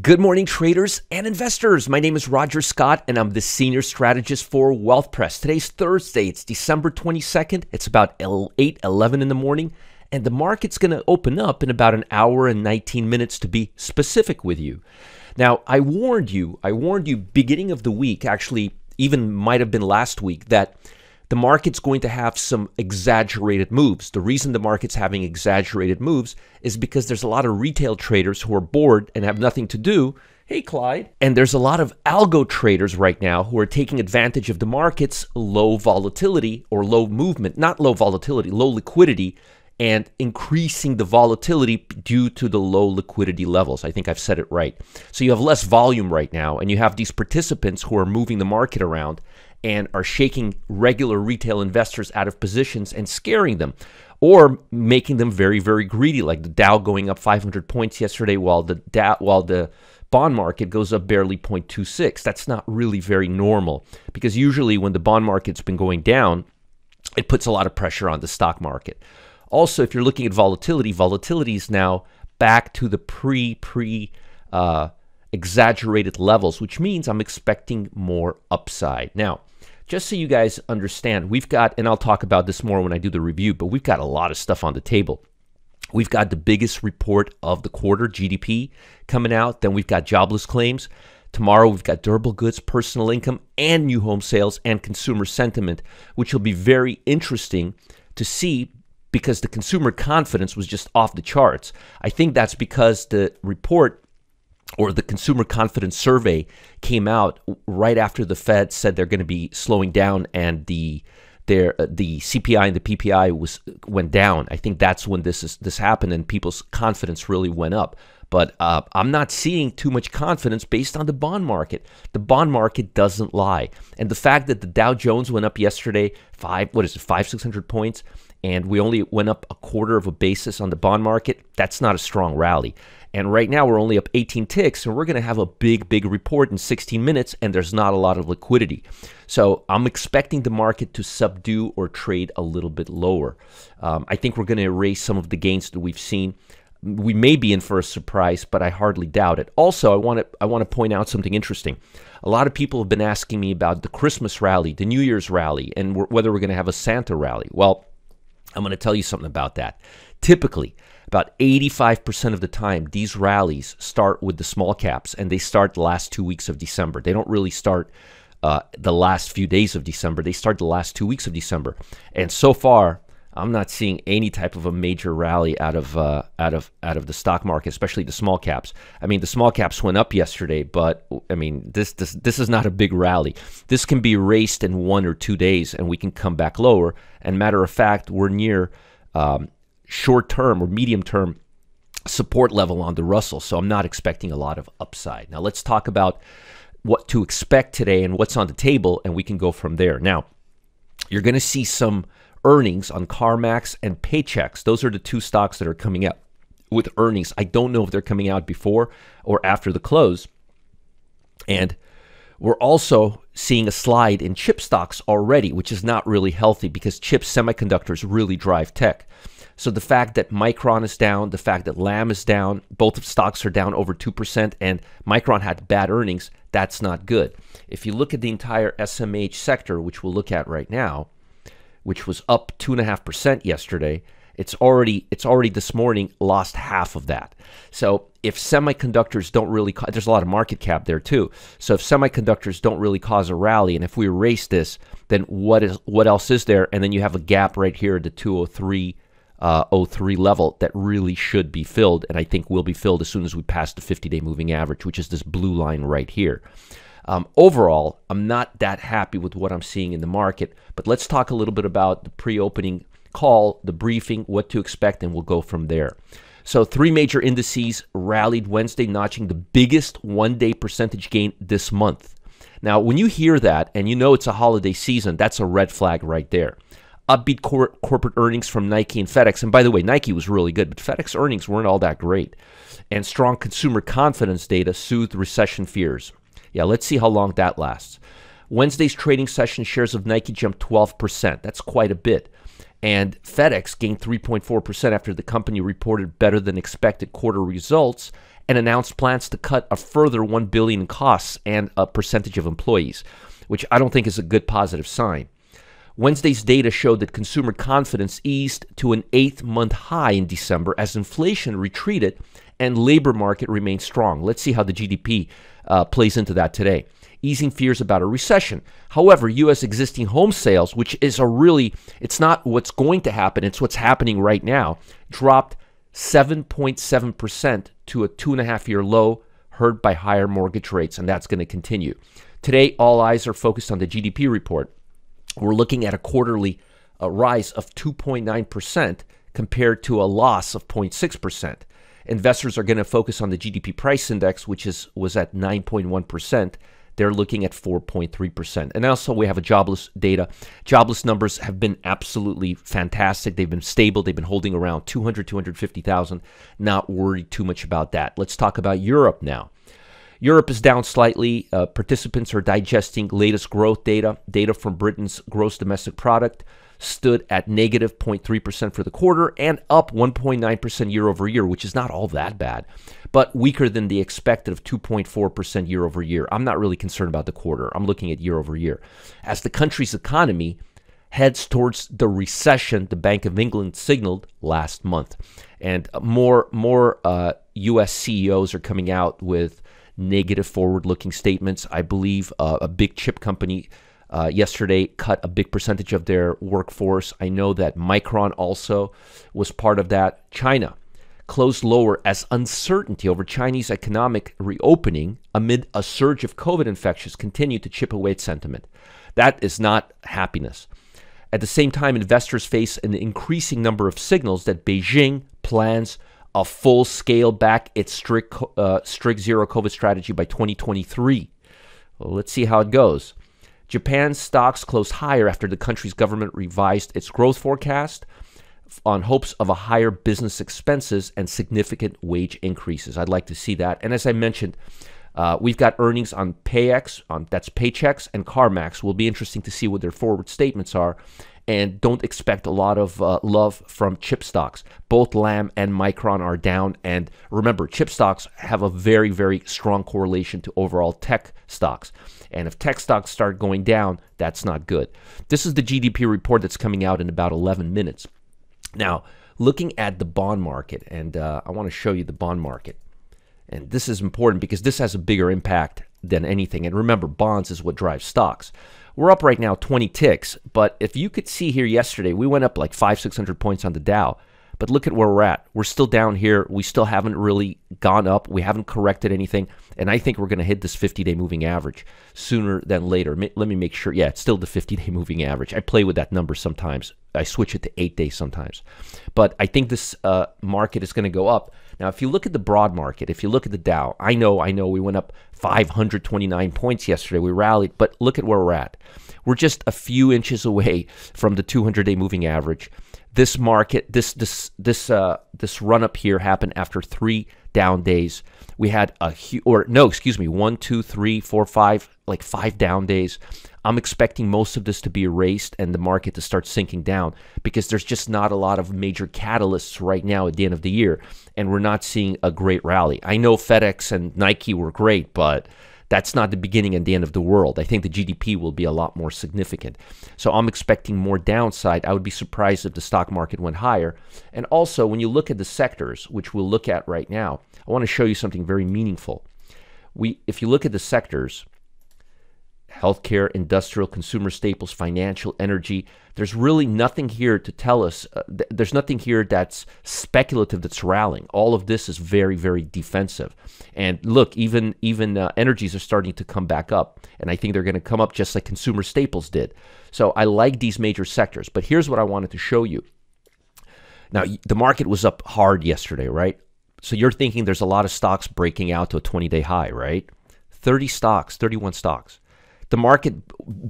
Good morning, traders and investors. My name is Roger Scott, and I'm the senior strategist for Wealth Press. Today's Thursday. It's December 22nd. It's about 8:11 in the morning, and the market's going to open up in about an hour and 19 minutes to be specific with you. Now, I warned you beginning of the week, actually even might have been last week, that the market's going to have some exaggerated moves. The reason the market's having exaggerated moves is because there's a lot of retail traders who are bored and have nothing to do. Hey, Clyde. And there's a lot of algo traders right now who are taking advantage of the market's low volatility or low movement, not low volatility, low liquidity, and increasing the volatility due to the low liquidity levels. I think I've said it right. So you have less volume right now, and you have these participants who are moving the market around and are shaking regular retail investors out of positions and scaring them or making them very, very greedy, like the Dow going up 500 points yesterday while the bond market goes up barely 0.26. That's not really very normal, because usually when the bond market's been going down, it puts a lot of pressure on the stock market. Also, if you're looking at volatility, volatility is now back to the exaggerated levels, which means I'm expecting more upside. Now, just so you guys understand, we've got, and I'll talk about this more when I do the review, but we've got a lot of stuff on the table. We've got the biggest report of the quarter, GDP, coming out. Then we've got jobless claims. Tomorrow we've got durable goods, personal income, and new home sales and consumer sentiment, which will be very interesting to see, because the consumer confidence was just off the charts. I think that's because the report, or the consumer confidence survey, came out right after the Fed said they're going to be slowing down, and the CPI and the PPI went down. I think that's when this happened, and people's confidence really went up. But I'm not seeing too much confidence based on the bond market. The bond market doesn't lie, and the fact that the Dow Jones went up yesterday 600 points, and we only went up a quarter of a basis on the bond market, that's not a strong rally. And right now we're only up 18 ticks, and we're going to have a big, big report in 16 minutes, and there's not a lot of liquidity. So I'm expecting the market to subdue or trade a little bit lower. I think we're going to erase some of the gains that we've seen. We may be in for a surprise, but I hardly doubt it. Also, I want to point out something interesting. A lot of people have been asking me about the Christmas rally, the New Year's rally, and whether we're going to have a Santa rally. Well, I'm going to tell you something about that. Typically, about 85% of the time, these rallies start with the small caps, and they start the last 2 weeks of December. They don't really start the last few days of December. They start the last 2 weeks of December. And so far, I'm not seeing any type of a major rally out of the stock market, especially the small caps. I mean, the small caps went up yesterday, but I mean, this is not a big rally. This can be erased in 1 or 2 days, and we can come back lower. And matter of fact, we're near short-term or medium-term support level on the Russell, so I'm not expecting a lot of upside. Now, let's talk about what to expect today and what's on the table, and we can go from there. Now, you're going to see some earnings on CarMax and Paychex. Those are the two stocks that are coming out with earnings. I don't know if they're coming out before or after the close. And we're also seeing a slide in chip stocks already, which is not really healthy, because chip semiconductors really drive tech. So the fact that Micron is down, the fact that LAM is down, both of stocks are down over 2%, and Micron had bad earnings, that's not good. If you look at the entire SMH sector, which we'll look at right now, which was up 2.5% yesterday, it's already this morning lost half of that. So if semiconductors don't really, there's a lot of market cap there too. So if semiconductors don't really cause a rally, and if we erase this, then what else is there? And then you have a gap right here at the 203 level that really should be filled, and I think will be filled as soon as we pass the 50-day moving average, which is this blue line right here. Overall, I'm not that happy with what I'm seeing in the market, but let's talk a little bit about the pre-opening call, the briefing, what to expect, and we'll go from there. So three major indices rallied Wednesday, notching the biggest one-day percentage gain this month. Now, when you hear that and you know it's a holiday season, that's a red flag right there. Upbeat corporate earnings from Nike and FedEx. And by the way, Nike was really good, but FedEx earnings weren't all that great. And strong consumer confidence data soothed recession fears. Yeah, let's see how long that lasts. Wednesday's trading session, shares of Nike jumped 12%. That's quite a bit. And FedEx gained 3.4% after the company reported better than expected quarter results and announced plans to cut a further $1 billion in costs and a percentage of employees, which I don't think is a good positive sign. Wednesday's data showed that consumer confidence eased to an eight-month high in December as inflation retreated and labor market remained strong. Let's see how the GDP plays into that today. Easing fears about a recession. However, U.S. existing home sales, which is a really, it's not what's going to happen, it's what's happening right now, dropped 7.7% to a 2.5-year low, hurt by higher mortgage rates, and that's going to continue. Today, all eyes are focused on the GDP report. We're looking at a quarterly rise of 2.9% compared to a loss of 0.6%. Investors are going to focus on the GDP price index, which was at 9.1%. They're looking at 4.3%. And also we have a jobless data. Jobless numbers have been absolutely fantastic. They've been stable. They've been holding around 200, 250,000. Not worried too much about that. Let's talk about Europe now. Europe is down slightly. Participants are digesting latest growth data. Data from Britain's gross domestic product stood at negative 0.3% for the quarter and up 1.9% year over year, which is not all that bad, but weaker than the expected of 2.4% year over year. I'm not really concerned about the quarter. I'm looking at year over year. As the country's economy heads towards the recession the Bank of England signaled last month. And more U.S. CEOs are coming out with negative forward-looking statements. I believe a big chip company yesterday cut a big percentage of their workforce. I know that Micron also was part of that. China closed lower as uncertainty over Chinese economic reopening amid a surge of COVID infections continued to chip away at sentiment. That is not happiness. At the same time, investors face an increasing number of signals that Beijing plans a full scale back its strict zero COVID strategy by 2023. Well, let's see how it goes. Japan's stocks closed higher after the country's government revised its growth forecast on hopes of a higher business expenses and significant wage increases. I'd like to see that. And as I mentioned, we've got earnings on Paychex, that's Paychex and CarMax. Will be interesting to see what their forward statements are. And don't expect a lot of love from chip stocks. Both LAM and Micron are down. And remember, chip stocks have a very, very strong correlation to overall tech stocks. And if tech stocks start going down, that's not good. This is the GDP report that's coming out in about 11 minutes. Now, looking at the bond market, and I want to show you the bond market. And this is important because this has a bigger impact than anything. And remember, bonds is what drives stocks. We're up right now 20 ticks, but if you could see here yesterday, we went up like 500-600 points on the Dow. But look at where we're at. We're still down here. We still haven't really gone up. We haven't corrected anything. And I think we're going to hit this 50-day moving average sooner than later. Let me make sure. Yeah, it's still the 50-day moving average. I play with that number sometimes. I switch it to 8-day sometimes. But I think this market is going to go up. Now, if you look at the broad market, if you look at the Dow, I know we went up 529 points yesterday. We rallied, but look at where we're at. We're just a few inches away from the 200-day moving average. This market, this run up here happened after 3 down days. We had a huge, or no, excuse me, 1, 2, 3, 4, 5, like 5 down days. I'm expecting most of this to be erased and the market to start sinking down because there's just not a lot of major catalysts right now at the end of the year, and we're not seeing a great rally. I know FedEx and Nike were great, but that's not the beginning and the end of the world. I think the GDP will be a lot more significant. So I'm expecting more downside. I would be surprised if the stock market went higher. And also, when you look at the sectors, which we'll look at right now, I want to show you something very meaningful. If you look at the sectors, healthcare, industrial, consumer staples, financial, energy, there's really nothing here to tell us. There's nothing here that's speculative, that's rallying. All of this is very, very defensive. And look, even energies are starting to come back up. And I think they're going to come up just like consumer staples did. So I like these major sectors. But here's what I wanted to show you. Now, the market was up hard yesterday, right? So you're thinking there's a lot of stocks breaking out to a 20-day high, right? 30 stocks, 31 stocks. The market,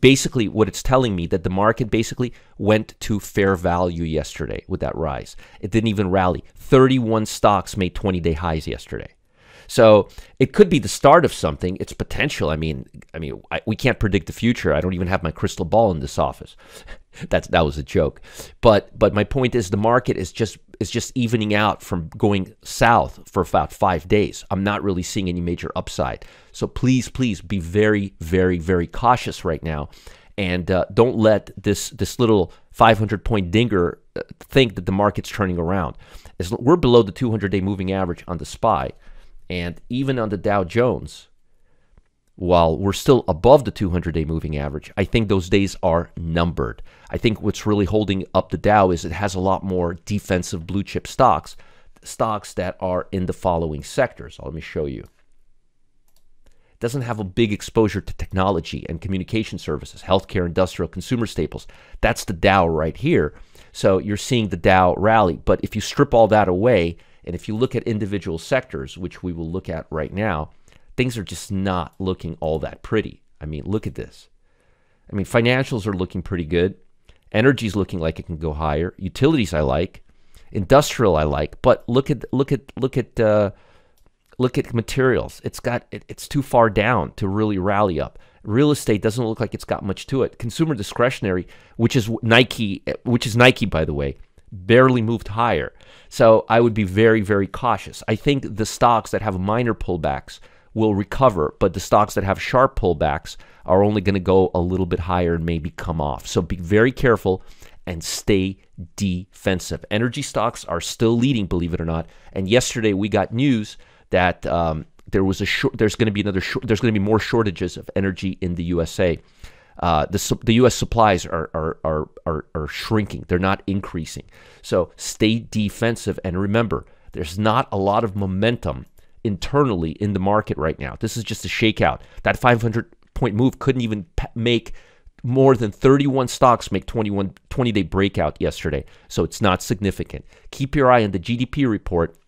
basically what it's telling me, that the market basically went to fair value yesterday with that rise. It didn't even rally. 31 stocks made 20-day highs yesterday. So it could be the start of something. It's potential. I mean, we can't predict the future. I don't even have my crystal ball in this office. That was a joke. But my point is the market is just is just evening out from going south for about 5 days. I'm not really seeing any major upside. So please, please be very, very, very cautious right now. And don't let this little 500-point dinger think that the market's turning around. We're below the 200-day moving average on the SPY. And even on the Dow Jones, while we're still above the 200-day moving average, I think those days are numbered. I think what's really holding up the Dow is it has a lot more defensive blue chip stocks, stocks that are in the following sectors. Let me show you. It doesn't have a big exposure to technology and communication services, healthcare, industrial, consumer staples. That's the Dow right here. So you're seeing the Dow rally. But if you strip all that away, and if you look at individual sectors, which we will look at right now, things are just not looking all that pretty. I mean, look at this. I mean, financials are looking pretty good. Energy's looking like it can go higher. Utilities I like. Industrial I like. But look at materials. It's too far down to really rally up. Real estate doesn't look like it's got much to it. Consumer discretionary, which is Nike by the way, barely moved higher. So I would be very, very cautious. I think the stocks that have minor pullbacks will recover, but the stocks that have sharp pullbacks are only going to go a little bit higher and maybe come off. So be very careful and stay defensive. Energy stocks are still leading, believe it or not. And yesterday we got news that there's going to be more shortages of energy in the USA. The U.S. supplies are shrinking. They're not increasing. So stay defensive. And remember, there's not a lot of momentum internally in the market right now. This is just a shakeout. That 500-point move couldn't even make more than 31 stocks make 20-day breakout yesterday. So it's not significant. Keep your eye on the GDP report.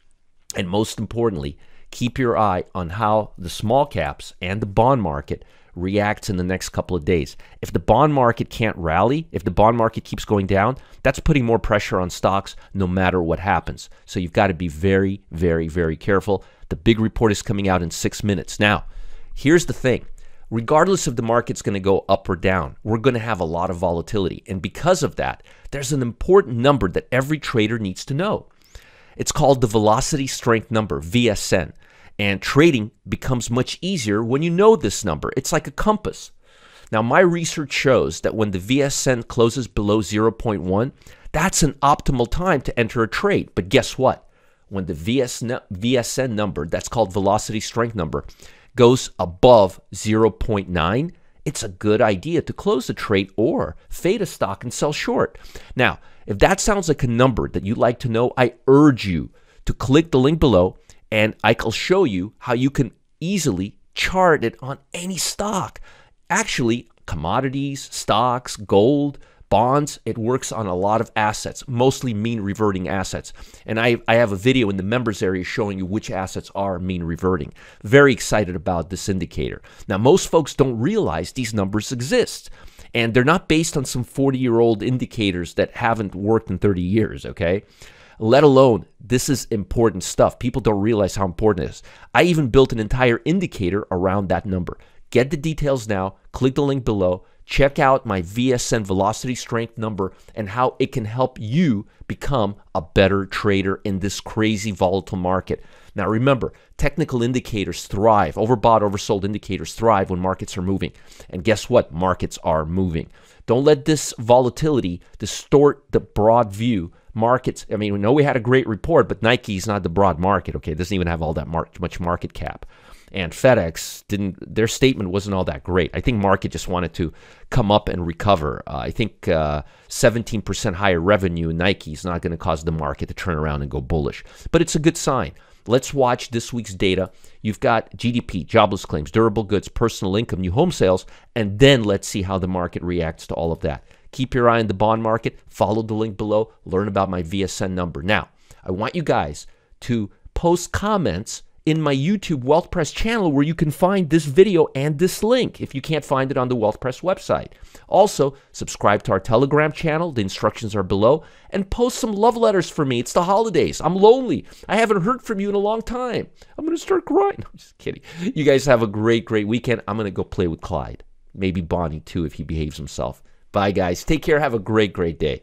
And most importantly, keep your eye on how the small caps and the bond market reacts in the next couple of days. If the bond market can't rally, if the bond market keeps going down, that's putting more pressure on stocks no matter what happens. So you've got to be very, very, very careful. The big report is coming out in 6 minutes. Now, here's the thing. Regardless if the market's going to go up or down, we're going to have a lot of volatility. And because of that, there's an important number that every trader needs to know. It's called the velocity strength number, VSN. And trading becomes much easier when you know this number. It's like a compass. Now, my research shows that when the VSN closes below 0.1, that's an optimal time to enter a trade. But guess what? When the VSN number, that's called velocity strength number, goes above 0.9, it's a good idea to close the trade or fade a stock and sell short. Now, if that sounds like a number that you'd like to know, I urge you to click the link below, and I'll show you how you can easily chart it on any stock. Actually, commodities, stocks, gold, bonds, it works on a lot of assets, mostly mean reverting assets. And I have a video in the members area showing you which assets are mean reverting. Very excited about this indicator. Now, most folks don't realize these numbers exist. And they're not based on some 40-year-old indicators that haven't worked in 30 years, okay? Let alone, this is important stuff. People don't realize how important it is. I even built an entire indicator around that number. Get the details now. Click the link below. Check out my VSN velocity strength number and how it can help you become a better trader in this crazy volatile market. Now remember, technical indicators thrive. Overbought, oversold indicators thrive when markets are moving. And guess what? Markets are moving. Don't let this volatility distort the broad view. Markets, I mean, we know we had a great report, but Nike's not the broad market, okay? It doesn't even have all that much market cap. And FedEx, their statement wasn't all that great. I think market just wanted to come up and recover. I think 17% higher revenue in Nike is not going to cause the market to turn around and go bullish. But it's a good sign. Let's watch this week's data. You've got GDP, jobless claims, durable goods, personal income, new home sales, and then let's see how the market reacts to all of that. Keep your eye on the bond market. Follow the link below. Learn about my VSN number. Now, I want you guys to post comments in my YouTube Wealth Press channel where you can find this video and this link if you can't find it on the Wealth Press website. Also, subscribe to our Telegram channel. The instructions are below. And post some love letters for me. It's the holidays. I'm lonely. I haven't heard from you in a long time. I'm going to start crying. I'm just kidding. You guys have a great, great weekend. I'm going to go play with Clyde. Maybe Bonnie, too, if he behaves himself. Bye, guys. Take care. Have a great, great day.